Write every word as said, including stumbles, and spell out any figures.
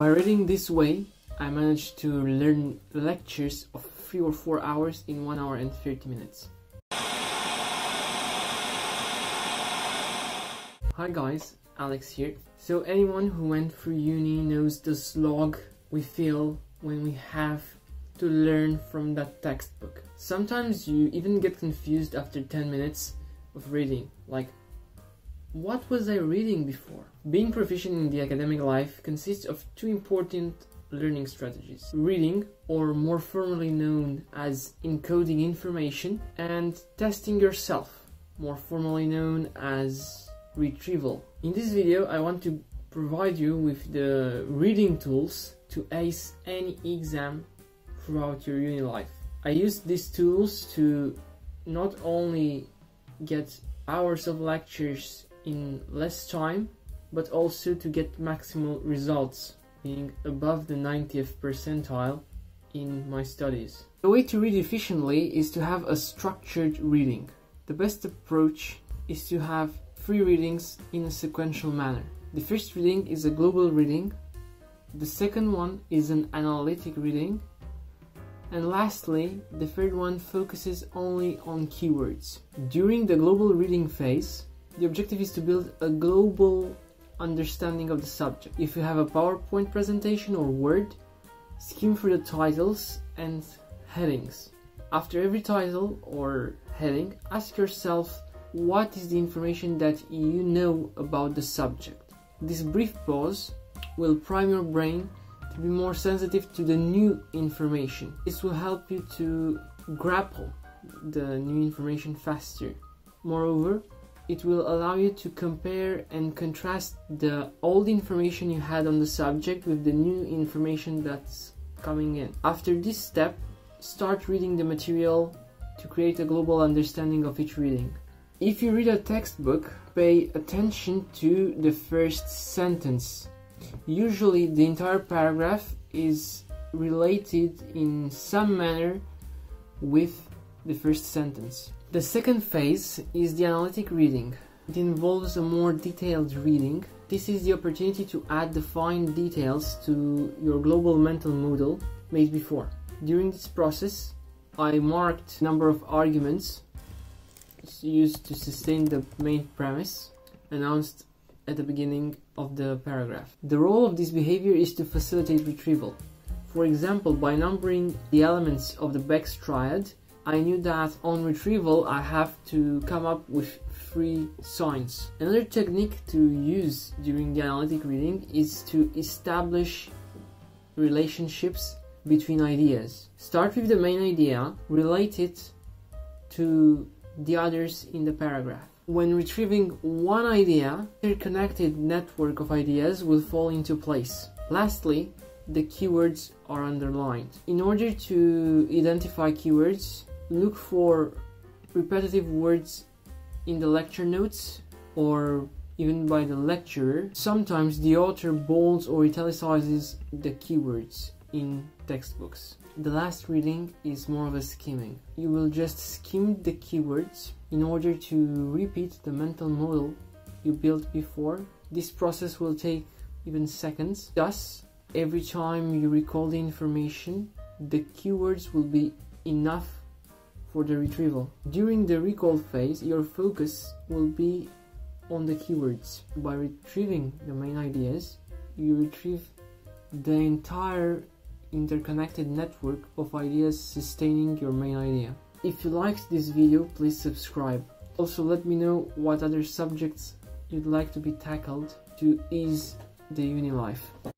By reading this way, I managed to learn lectures of three or four hours in one hour and thirty minutes. Hi guys, Alex here. So anyone who went through uni knows the slog we feel when we have to learn from that textbook. Sometimes you even get confused after ten minutes of reading, like, what was I reading before? Being proficient in the academic life consists of two important learning strategies. Reading, or more formally known as encoding information, and testing yourself, more formally known as retrieval. In this video, I want to provide you with the reading tools to ace any exam throughout your uni life. I used these tools to not only get hours of lectures in less time, but also to get maximal results, being above the ninetieth percentile in my studies. The way to read efficiently is to have a structured reading. The best approach is to have three readings in a sequential manner. The first reading is a global reading, the second one is an analytic reading, and lastly, the third one focuses only on keywords. During the global reading phase, the objective is to build a global understanding of the subject. If you have a PowerPoint presentation or Word, skim through the titles and headings. After every title or heading, ask yourself, what is the information that you know about the subject? This brief pause will prime your brain to be more sensitive to the new information. This will help you to grapple the new information faster. Moreover, it will allow you to compare and contrast the old information you had on the subject with the new information that's coming in. After this step, start reading the material to create a global understanding of each reading. If you read a textbook, pay attention to the first sentence. Usually the entire paragraph is related in some manner with the first sentence. The second phase is the analytic reading. It involves a more detailed reading. This is the opportunity to add the fine details to your global mental model made before. During this process, I marked a number of arguments used to sustain the main premise announced at the beginning of the paragraph. The role of this behavior is to facilitate retrieval. For example, by numbering the elements of the Beck's triad, I knew that on retrieval I have to come up with three signs. Another technique to use during the analytic reading is to establish relationships between ideas. Start with the main idea, relate it to the others in the paragraph. When retrieving one idea, the interconnected network of ideas will fall into place. Lastly, the keywords are underlined. In order to identify keywords, look for repetitive words in the lecture notes or even by the lecturer. Sometimes the author bolds or italicizes the keywords in textbooks. The last reading is more of a skimming. You will just skim the keywords in order to repeat the mental model you built before. This process will take even seconds. Thus, every time you recall the information, the keywords will be enough for the retrieval. During the recall phase, your focus will be on the keywords. By retrieving the main ideas, you retrieve the entire interconnected network of ideas sustaining your main idea. If you liked this video, please subscribe. Also, let me know what other subjects you'd like to be tackled to ease the uni life.